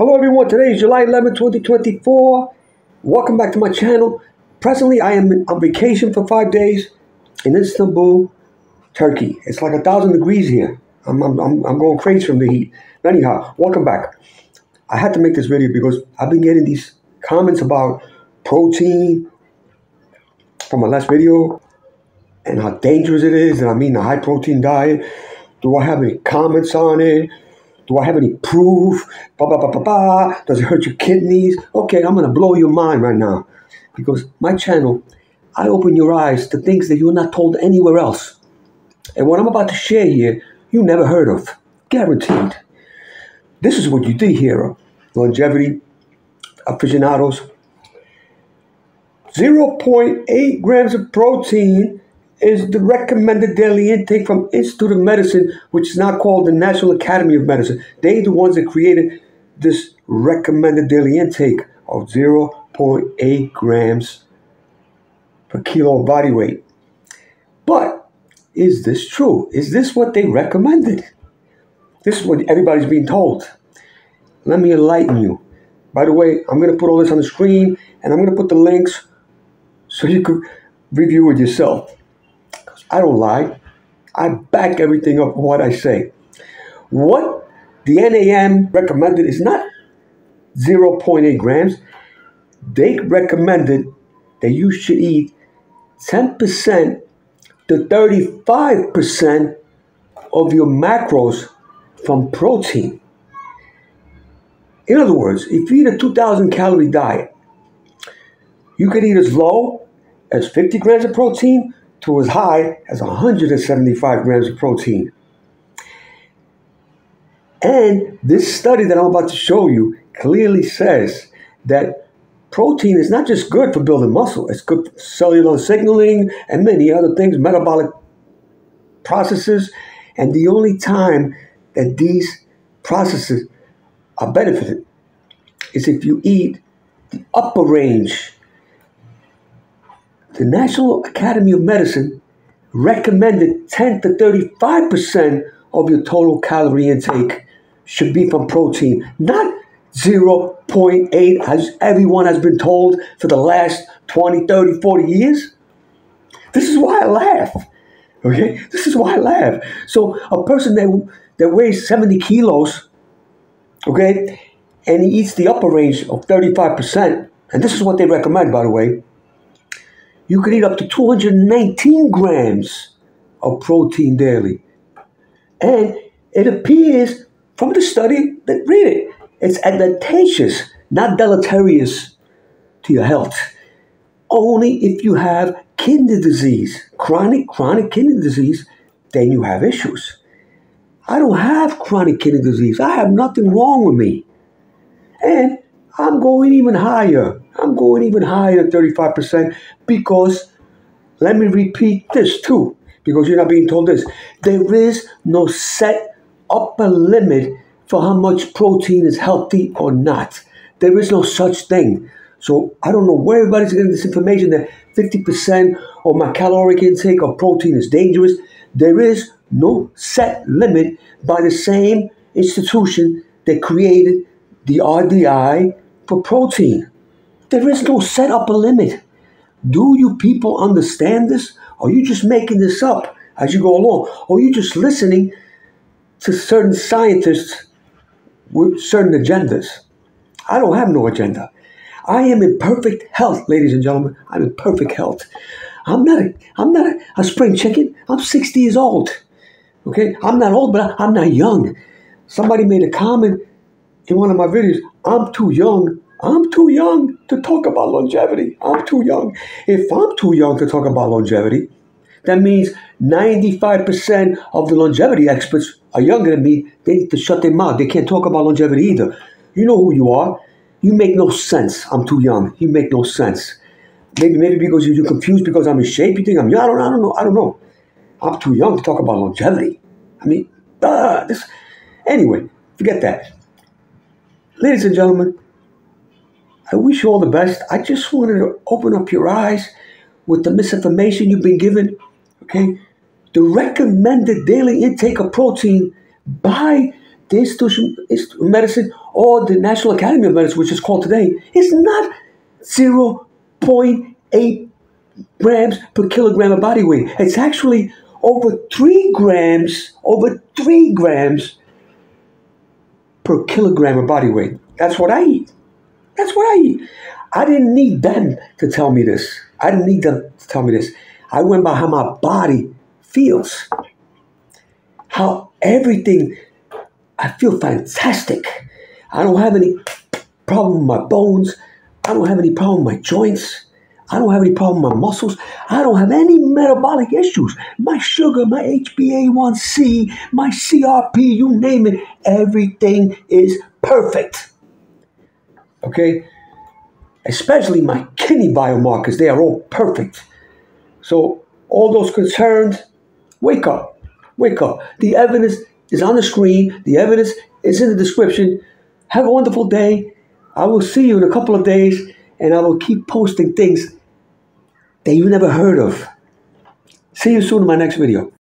Hello everyone, today is July 11, 2024. Welcome back to my channel. Presently, I am on vacation for 5 days in Istanbul, Turkey. It's like 1,000 degrees here. I'm going crazy from the heat. But anyhow, welcome back. I had to make this video because I've been getting these comments about protein from my last video and how dangerous it is, and I mean the high protein diet. Do I have any comments on it? Do I have any proof? Bah, bah, bah, bah, bah. Does it hurt your kidneys? Okay, I'm going to blow your mind right now. Because my channel, I open your eyes to things that you're not told anywhere else. And what I'm about to share here, you never heard of. Guaranteed. This is what you did here. Longevity aficionados. 0.8 grams of protein is the recommended daily intake from Institute of Medicine, which is now called the National Academy of Medicine. They're the ones that created this recommended daily intake of 0.8 grams per kilo of body weight. But is this true? Is this what they recommended? This is what everybody's being told. Let me enlighten you. By the way, I'm going to put all this on the screen, and I'm going to put the links so you could review it yourself. I don't lie. I back everything up what I say. What the NAM recommended is not 0.8 grams. They recommended that you should eat 10% to 35% of your macros from protein. In other words, if you eat a 2,000-calorie diet, you could eat as low as 50 grams of protein to as high as 175 grams of protein. And this study that I'm about to show you clearly says that protein is not just good for building muscle, it's good for cellular signaling and many other things, metabolic processes, and the only time that these processes are benefited is if you eat the upper range. The National Academy of Medicine recommended 10 to 35% of your total calorie intake should be from protein, not 0.8 as everyone has been told for the last 20, 30, 40 years. This is why I laugh, okay? This is why I laugh. So a person that weighs 70 kilos, okay, and he eats the upper range of 35%, and this is what they recommend, by the way, you could eat up to 219 grams of protein daily. And it appears from the study that read it, it's advantageous, not deleterious to your health. Only if you have kidney disease, chronic kidney disease, then you have issues. I don't have chronic kidney disease. I have nothing wrong with me. And I'm going even higher. I'm going even higher than 35% because, let me repeat this too, because you're not being told this. There is no set upper limit for how much protein is healthy or not. There is no such thing. So I don't know where everybody's getting this information that 50% of my caloric intake of protein is dangerous. There is no set limit by the same institution that created the RDA for protein. There is no set upper limit. Do you people understand this? Or are you just making this up as you go along? Or are you just listening to certain scientists with certain agendas? I don't have no agenda. I am in perfect health, ladies and gentlemen. I'm in perfect health. I'm not a spring chicken. I'm 60 years old. Okay? I'm not old, but I'm not young. Somebody made a comment in one of my videos, I'm too young. I'm too young to talk about longevity. I'm too young. If I'm too young to talk about longevity, that means 95% of the longevity experts are younger than me. They need to shut their mouth. They can't talk about longevity either. You know who you are. You make no sense. I'm too young. You make no sense. Maybe because you're confused because I'm in shape. You think I'm young. I don't know. I'm too young to talk about longevity. I mean, this. Anyway, forget that. Ladies and gentlemen, I wish you all the best. I just wanted to open up your eyes with the misinformation you've been given, okay? The recommended daily intake of protein by the Institute of Medicine or the National Academy of Medicine, which is called today, is not 0.8 grams per kilogram of body weight. It's actually over 3 grams per kilogram of body weight. That's what I eat. That's what I eat. I didn't need them to tell me this. I didn't need them to tell me this. I went by how my body feels. How everything, I feel fantastic. I don't have any problem with my bones. I don't have any problem with my joints. I don't have any problem with my muscles. I don't have any metabolic issues. My sugar, my HbA1c, my CRP, you name it, everything is perfect. Okay? Especially my kidney biomarkers, they are all perfect. So all those concerned, wake up. Wake up. The evidence is on the screen. The evidence is in the description. Have a wonderful day. I will see you in a couple of days, and I will keep posting things that you never heard of. See you soon in my next video.